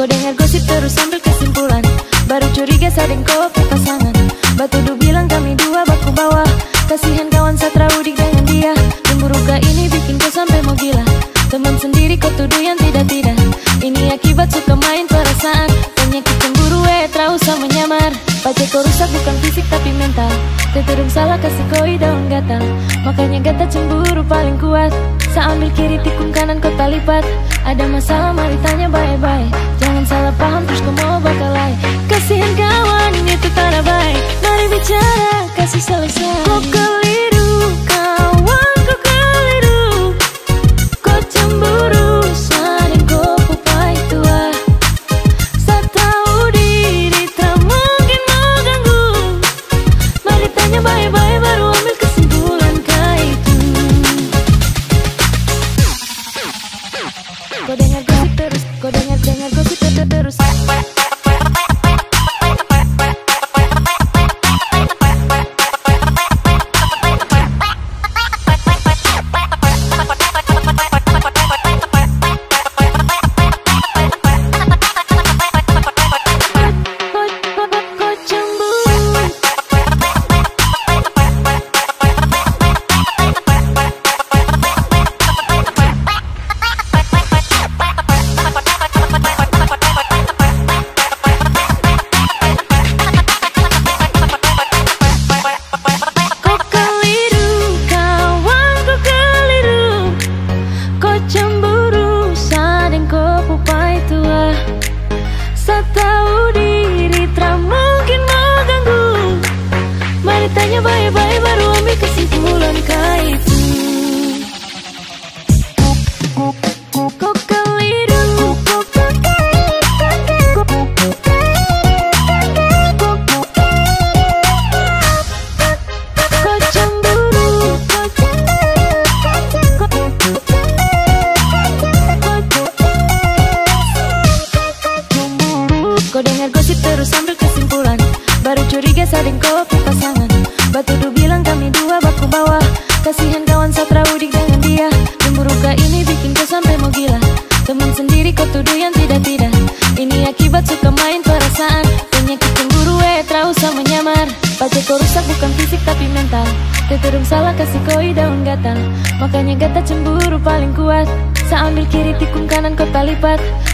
Kau dengar gosip terus sambil kesimpulan, baru curiga saling kau pasangan. Batudu bilang kami dua baku bawah, kasihan kawan satra udik dengan dia. Cemburu ini bikin kau sampai mau gila, teman sendiri kau tuduh yang tidak-tidak. Ini akibat suka main perasaan, penyakit cemburu tak usah menyamar. Pacar kau rusak bukan fisik tapi mental, tertudung salah kasih koi daun gatal. Makanya gata cemburu paling kuat, saya ambil kiri tikung kanan kau talipat. Ada masalah mari tanya bye-bye, jangan salah paham terus kau mau bakalai. Kasihan kawan itu tanda baik, mari bicara kasih selesai. Kau keliru kawan, kau keliru, kau cemburu saling kau pupai tua. Saya tahu diri tak mungkin mau ganggu, mari tanya bye-bye baru ambil kesimpulan kah itu. Kau dengar gosip terus, kau dengar gosip terus.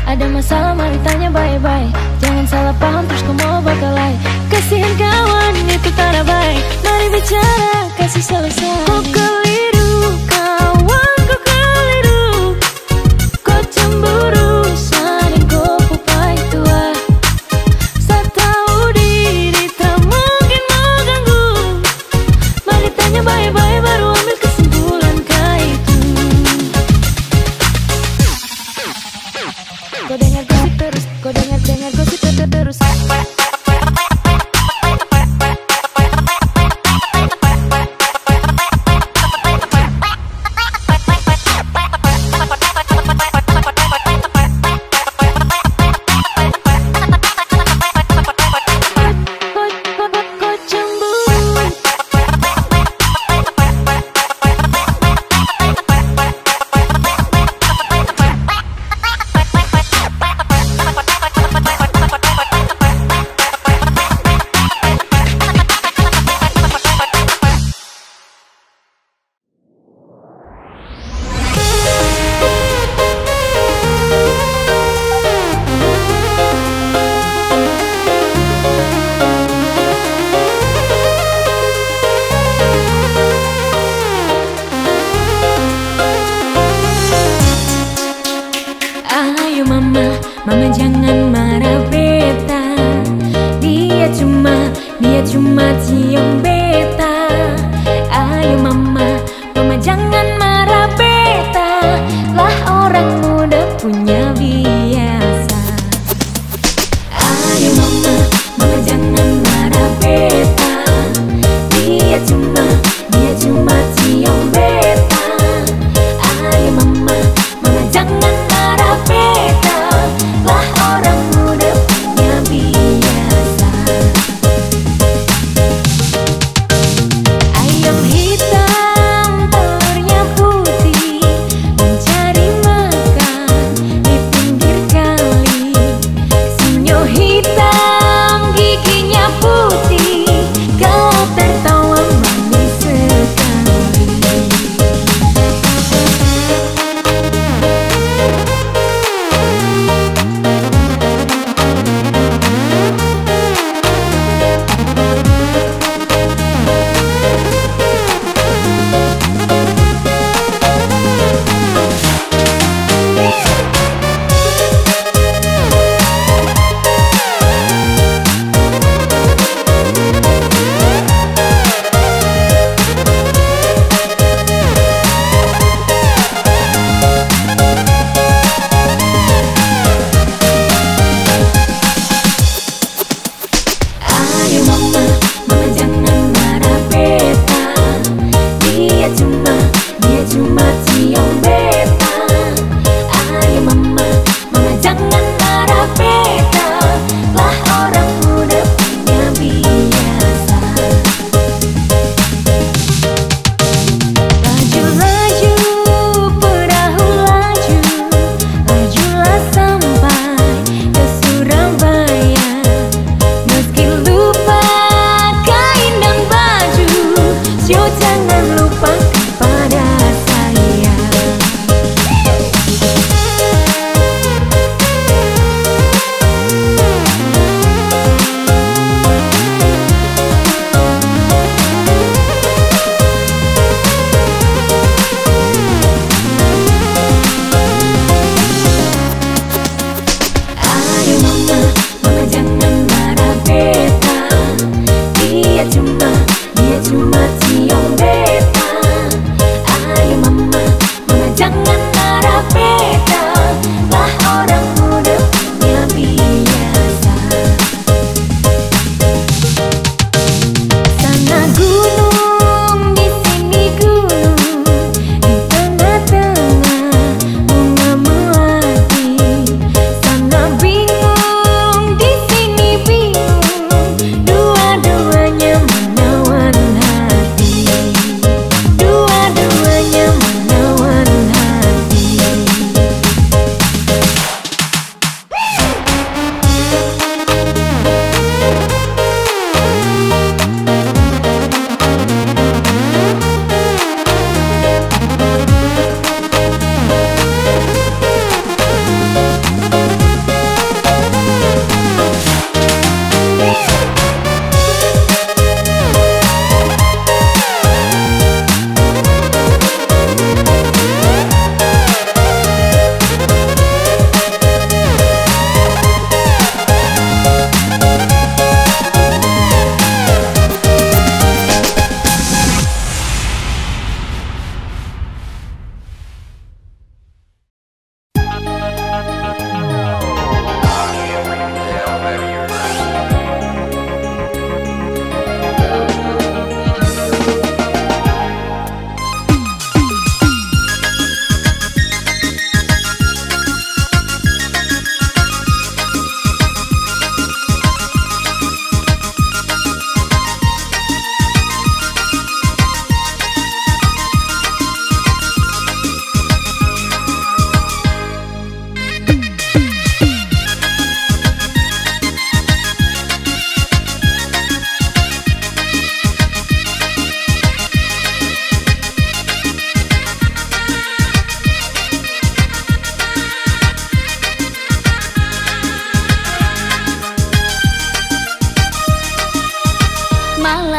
Ada masalah mari tanya bye-bye, jangan salah paham terus kau mau bakalai. Kasihan kawan itu tanda baik, mari bicara kasih selesai. Kau keliru kawan, kau keliru, kau cemburu saling kau pupai tua. Saya tahu diri tak mungkin mau ganggu, mari tanya bye-bye baru ambil kesimpulan kah itu. Kau dengar gosip terus, kau dengar gosip terus.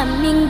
kecewa.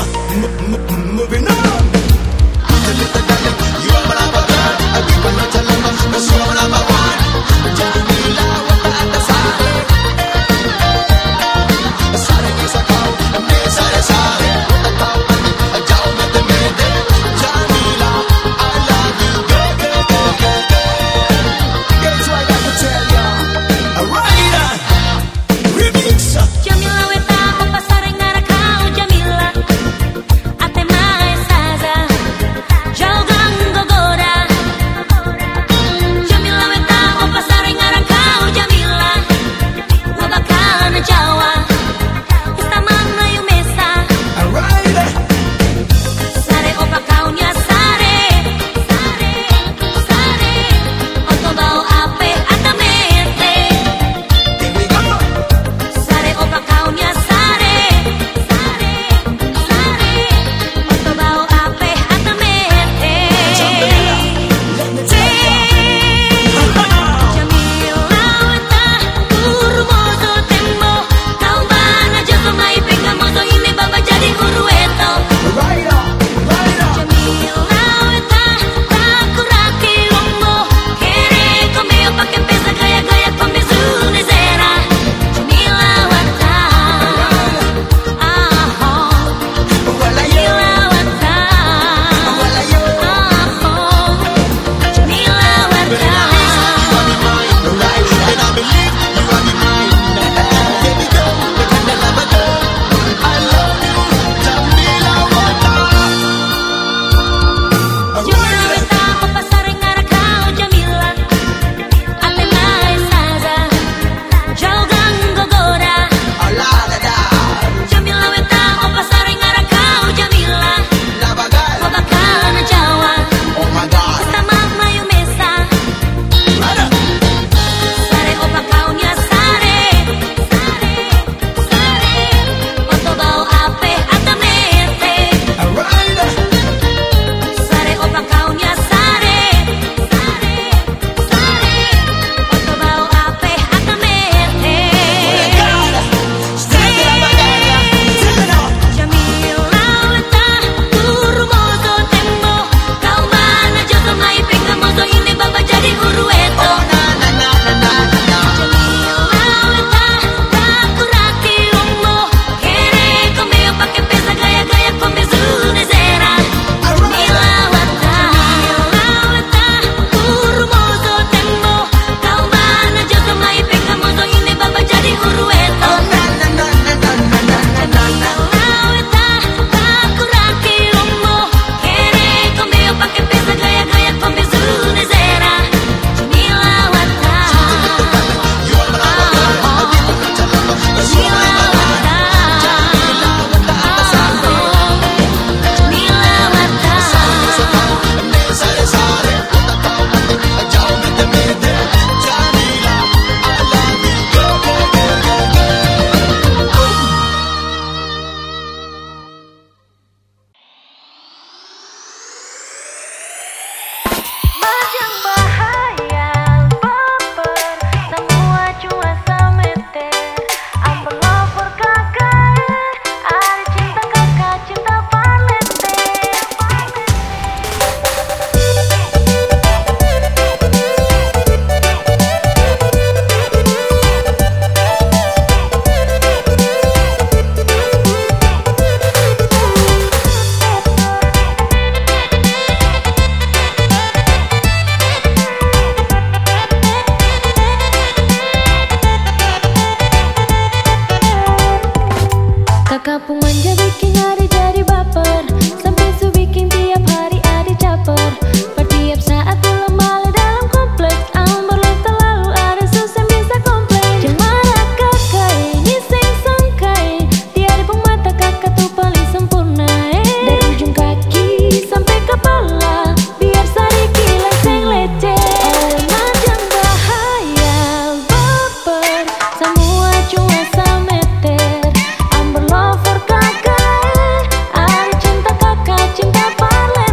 moving on. You are my number one. I keep on challenging. You are my number one. Jadilah watatasare. Sare kisa kau, me sare sare. Kau mandi, jauh mete mete. Jadilah, I love you, girl, girl, girl, girl, girl. That's why I got to tell ya. Alright, remix. Cinta paling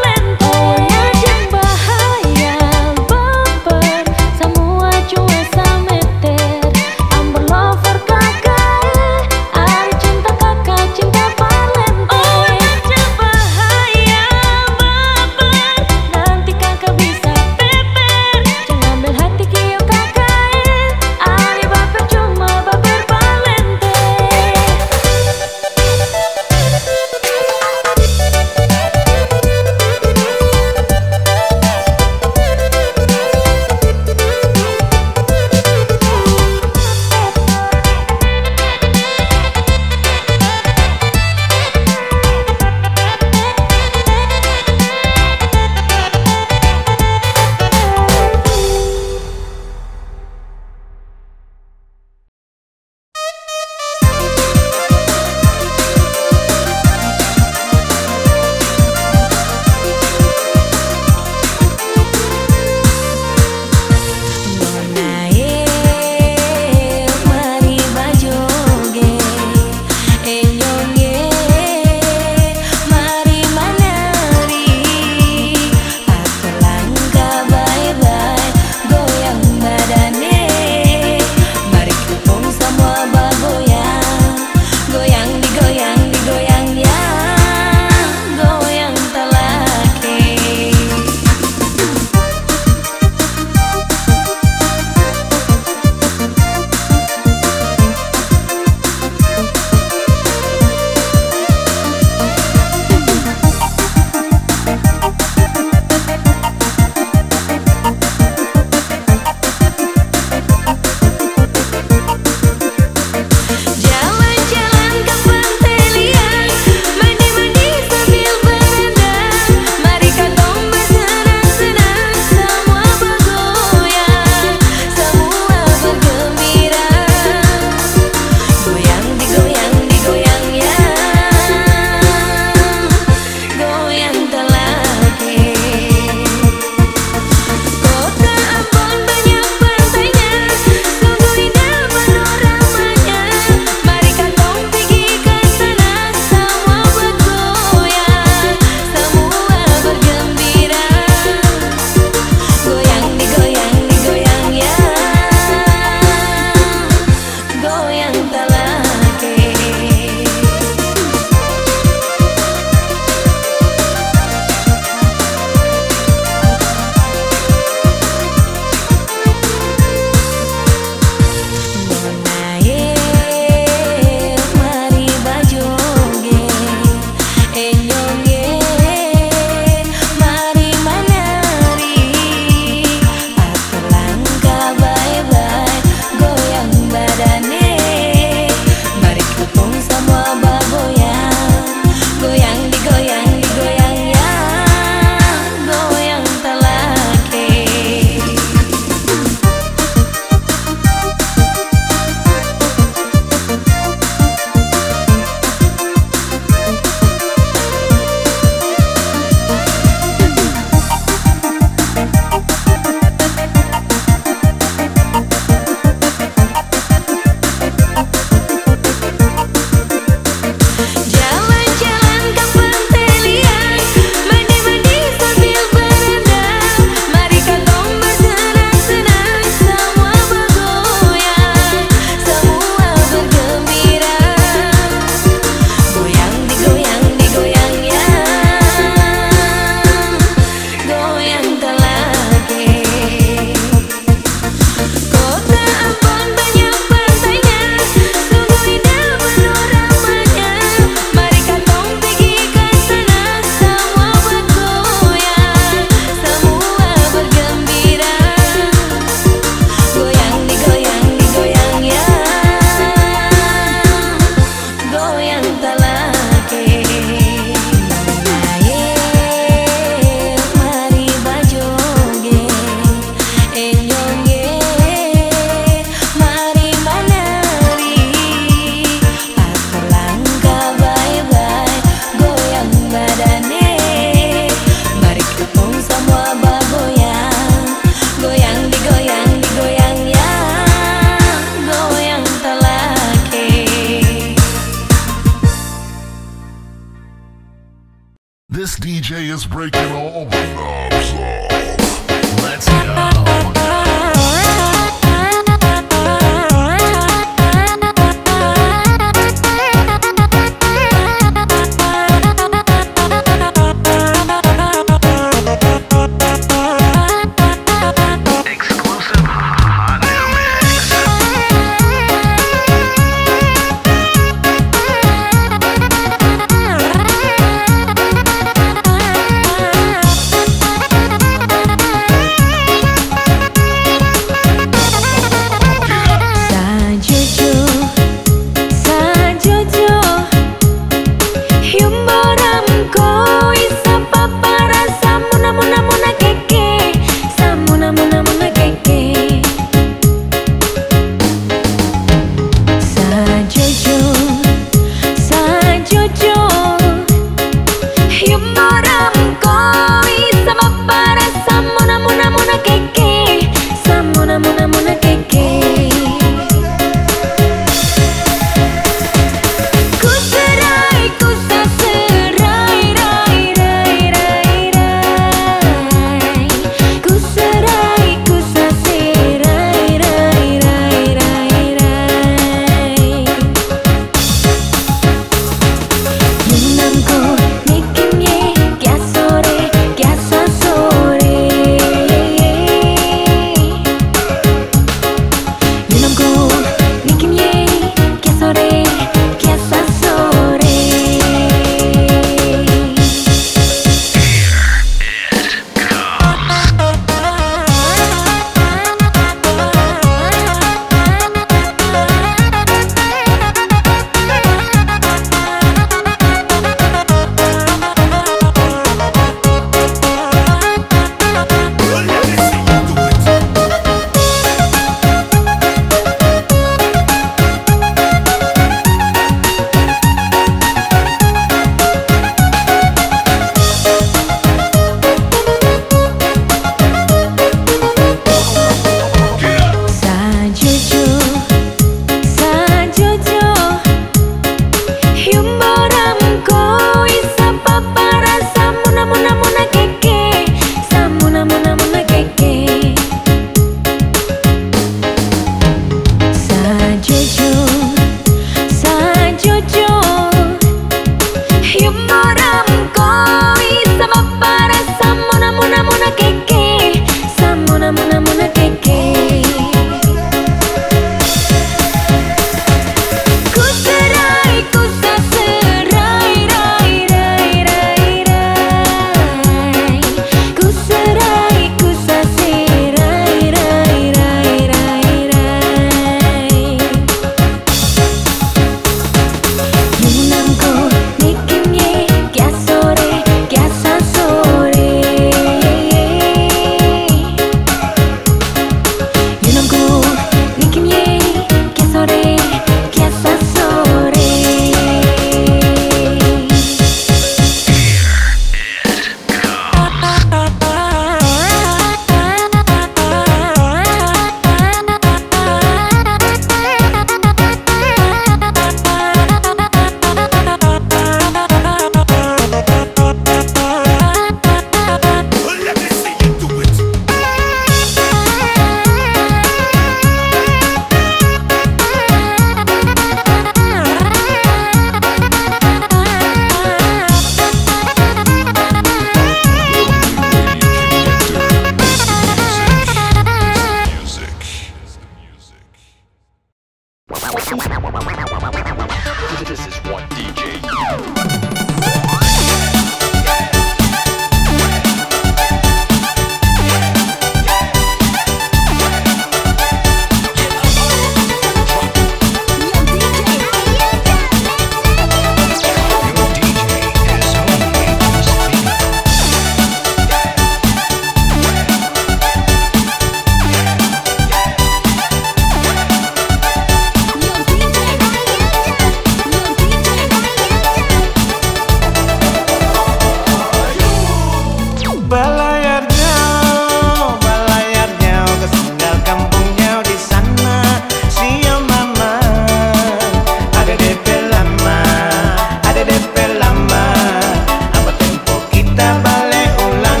Kita balik ulang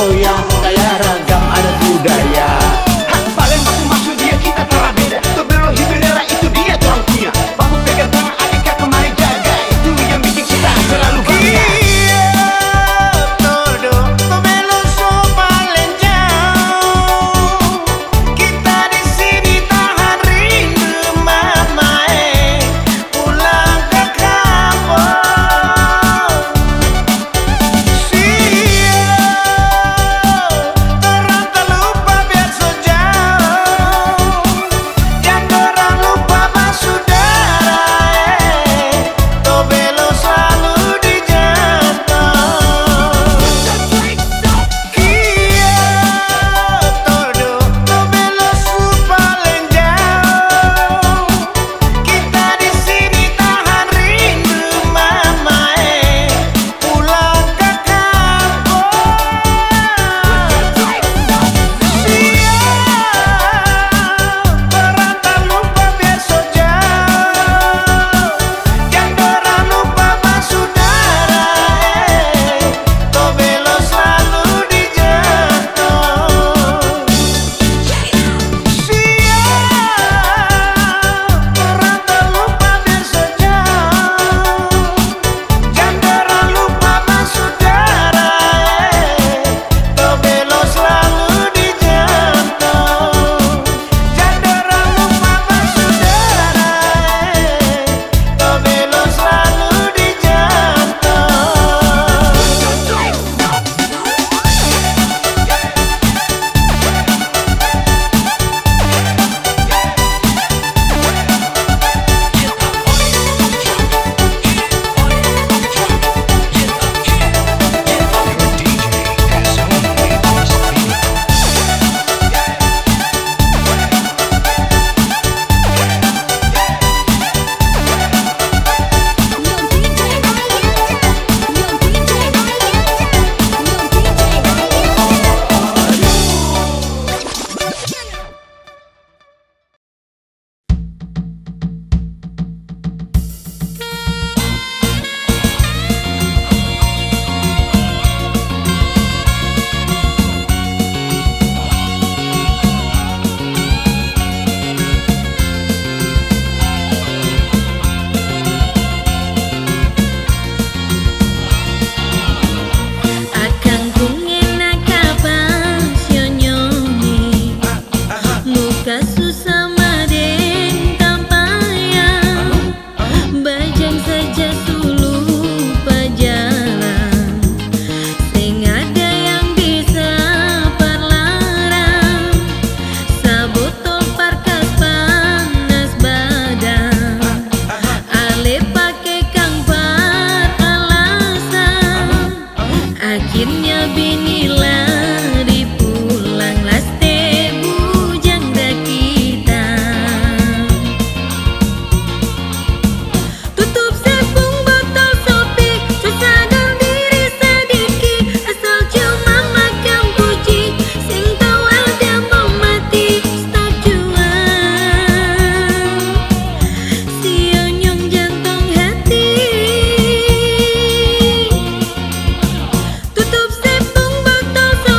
goyang, kaya ragam adat budaya. Hak paling baku maksud dia kita telah beda. Tobelo hibenera itu dia orang punya. Baku pegang tangan adiknya kemari jaga. Itu yang bikin kita selalu bangga. Todo Tobelo so paling jauh. Kita di sini tahan rindu mama pulang ke kampung. Orang terlupa biar sejauh, dan orang lupa mas saudara. Tobelo selalu dijangkau. Kia todo Tobelo su paling jauh. Kita di sini tahan rindu mama pulang ke kampung. Perantau lupa biar so jauh, yang dorang lupa mas saudara. Tobelo selalu dijangkau. Siap, orang terlupa biar sejauh, jangan orang lupa mas saudara. Tobelo selalu dijangkau, jangan orang lupa mas saudara. Tobelo selalu dijangkau. Akan ku ngena kapan sio nyoni, muka susah madeng tampayang, bajang saja sulu pajalan, sing ada yang bisa parlarang, sabotol parkas panas badan, ale pakai kang par alasan. Akhirnya binilah dipulang laste bujang dah kita. Tutup sepung botol sopi, cuci sadar diri sedikit. Asal cuma makan puji, sing tau ada mau mati stak jual. Sionyong jantung hati. Tutup sepung botol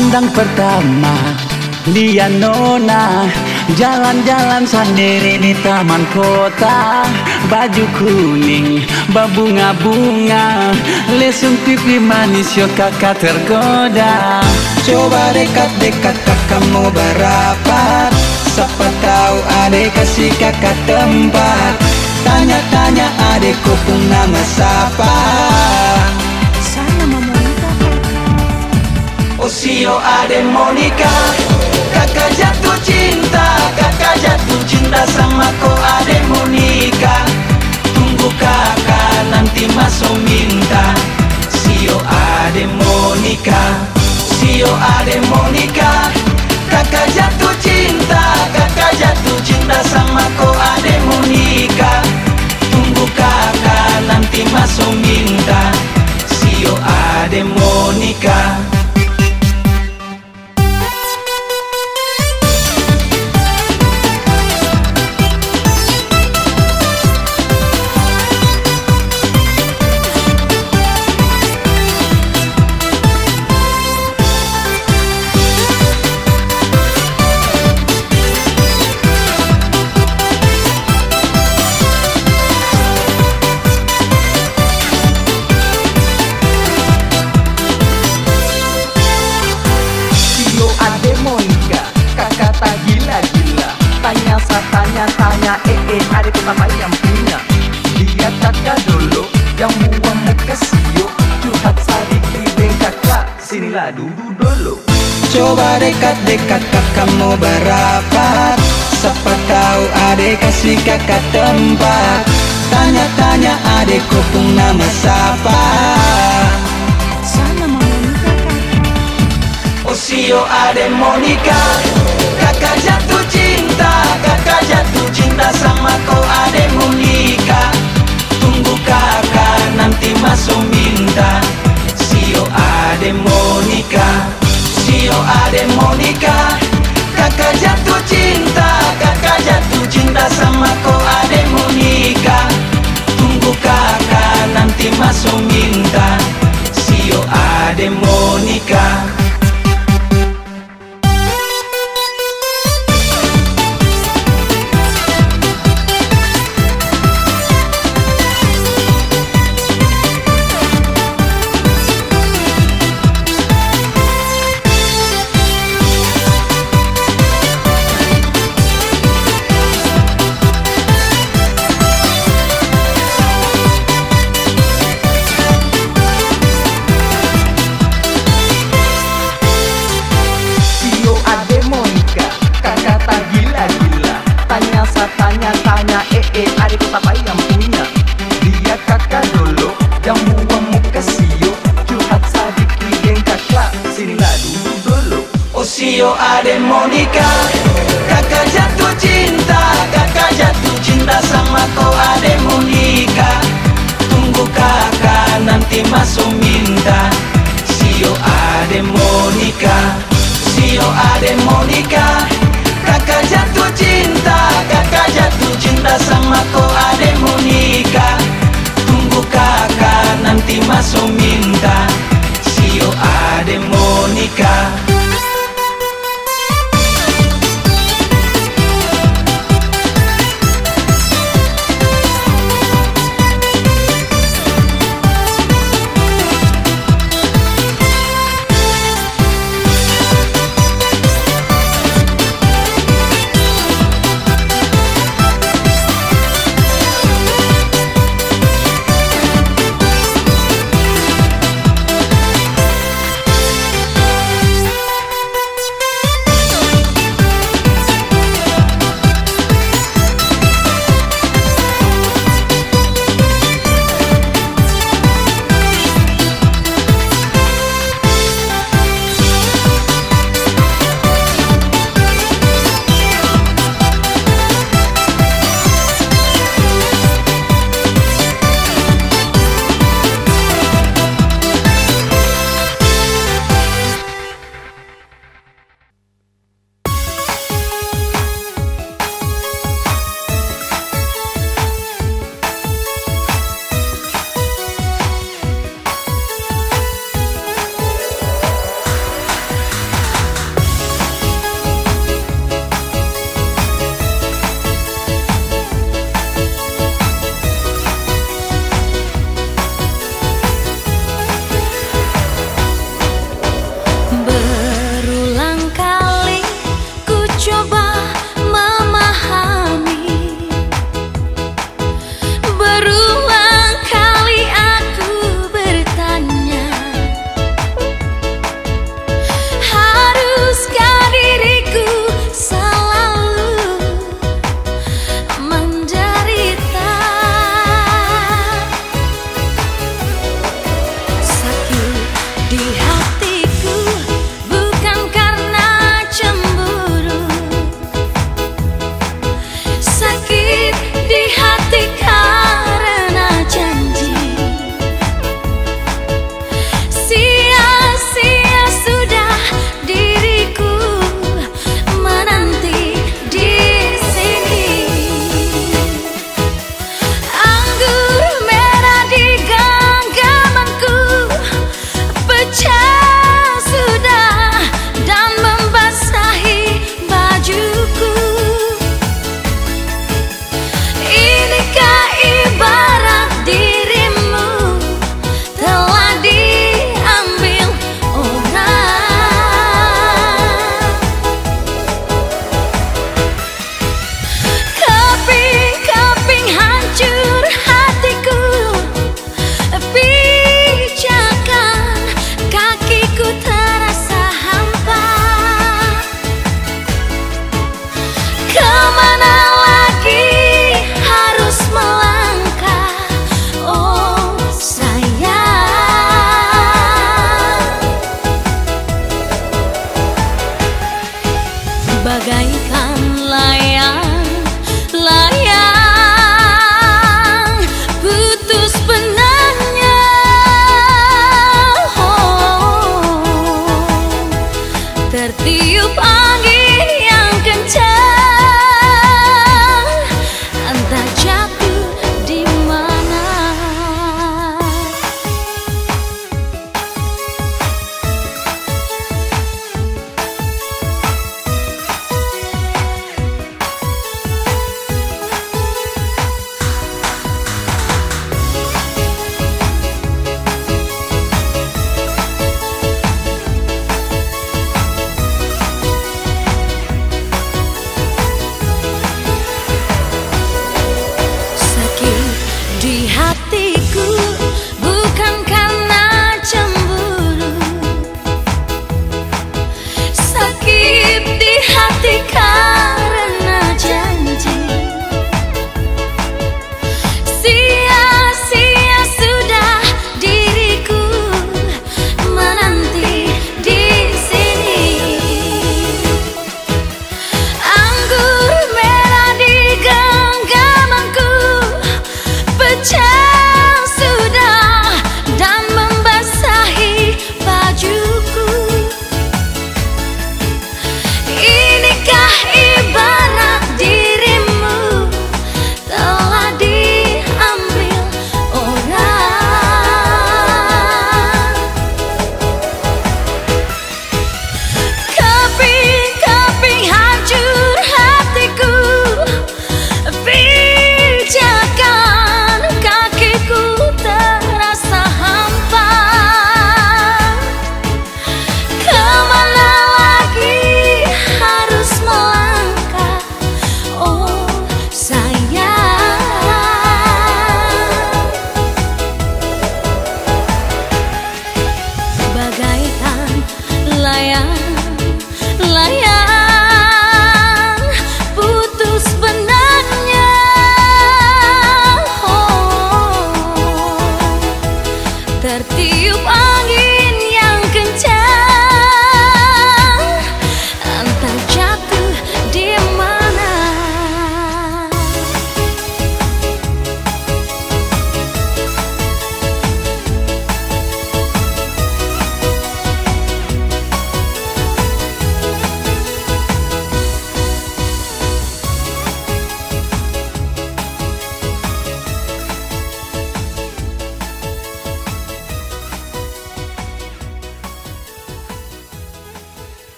Pandang pertama dia nona, jalan-jalan sendiri di taman kota. Baju kuning, berbunga-bunga, lesung pipi manis, yo kakak tergoda. Coba dekat-dekat, kakak mau berapat, siapa tahu adek kasih kakak tempat. Tanya-tanya adek kopung nama siapa. Osio Ade Monica, kakak jatuh cinta, kakak jatuh cinta sama ko Ade Monica. Tunggu kakak nanti masuk minta. Sio Ade Monica, Sio Ade Monica, kakak jatuh cinta, kakak jatuh cinta sama ko Ade Monica. Tunggu kakak nanti masuk minta. Sio Ade Monica. Apa yang punya dia kakak dulu yang buang muka Sio, curhat sedikit deh kakak, sinilah dulu dulu. Coba dekat-dekat kakak mau berapat, siapa tahu adek kasih kakak tempat. Tanya-tanya adek kopung nama siapa. Osio Ade Monica, kakak jatuh cinta, kakak jatuh cinta sama ko Ade Monica. Tunggu kakak nanti masuk minta. Sio Ade Monica, Sio Ade Monica, kakak jatuh cinta, kakak jatuh cinta sama ko Ade Monica. Tunggu kakak nanti masuk minta. Sio Ade Monica. Sio Ade Monica, kakak jatuh cinta sama ko Ade Monica. Tunggu kakak nanti masuk minta. Sio Ade Monica, Sio Ade Monica, kakak jatuh cinta sama ko Ade Monica. Tunggu kakak nanti masuk minta. Sio Ade Monica.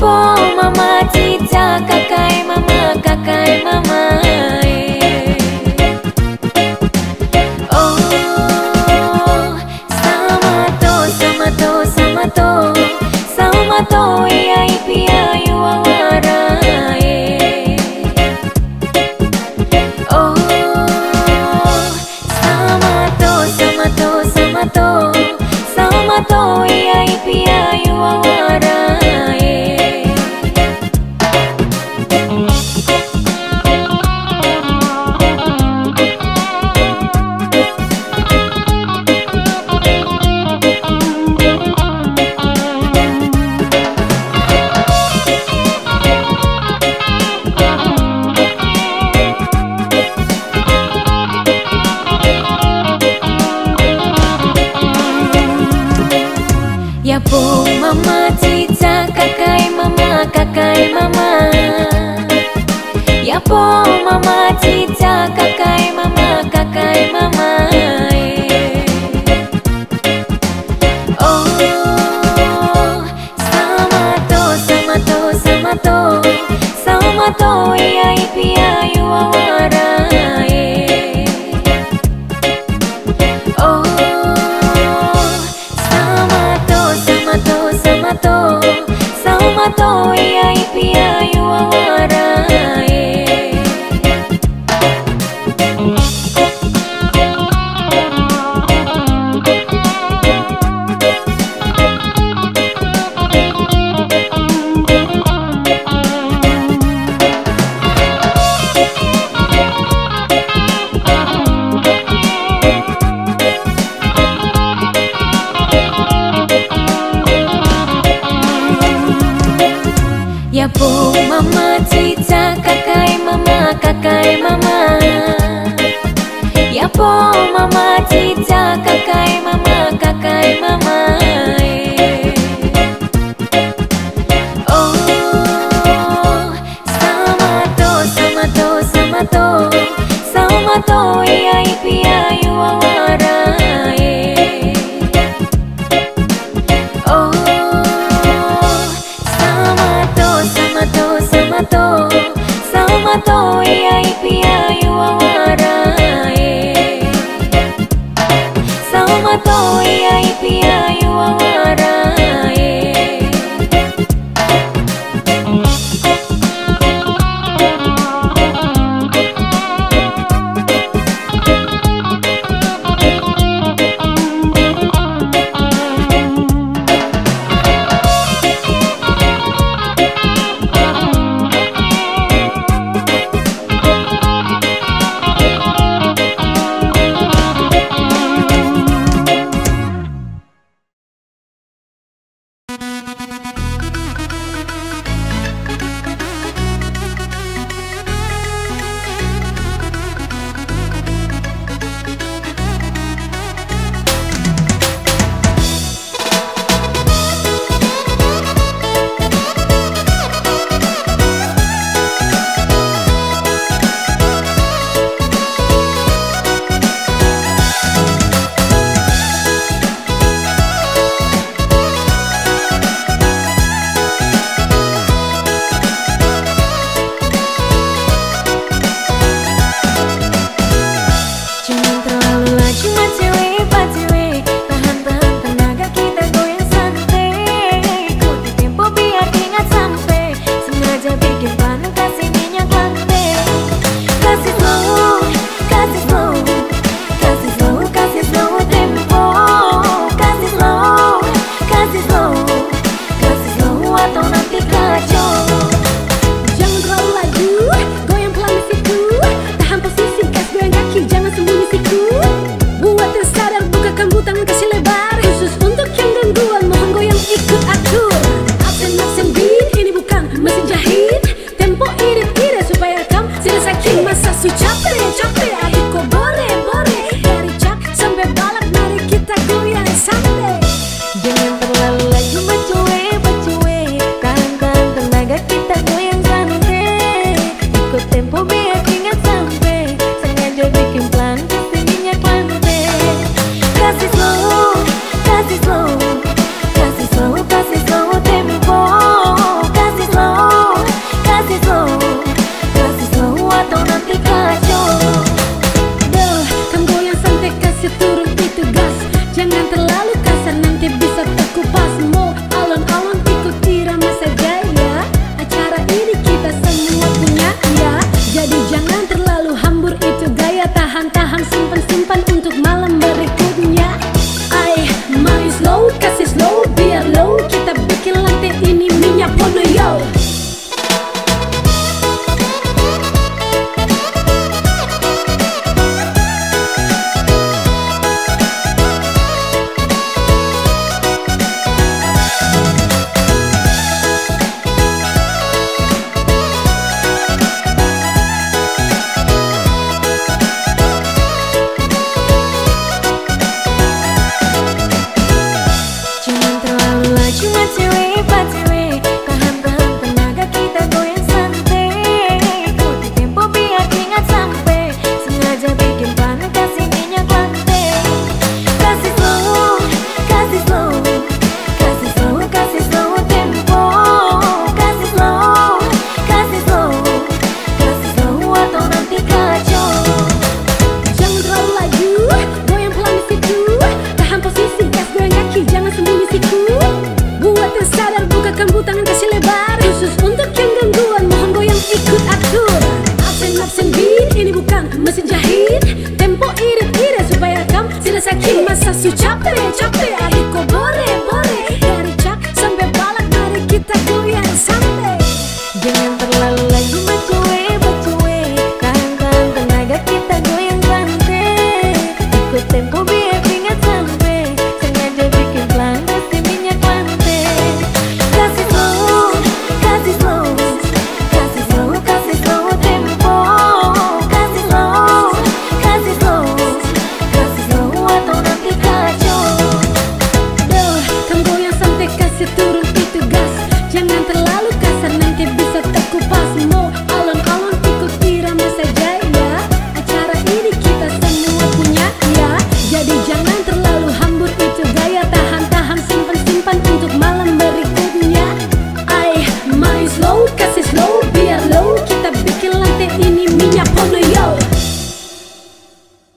Pong mama cica kakai mama oh sama to iya ipia yu awarae oh sama to iya ipia yu awarae jangan terlalu laju mencuit, punya punya yo. Mesin jahit, tempo irit-irit supaya kamu tidak sakit. Masa su capek-capek, adikku bore-bore. Dari cak sampai balak, mari kita goyang sampai. Jangan terlalu laju bacue-bacue, tahan-tahan tenaga kita goyang santai. Ikut tempo biar ingat sampai, sengaja bikin pelan pasti minyak lantai. Kasih slow, kasih slow, kasih slow, kasih slow tempo. Turun itu gas, jangan terlalu kasar.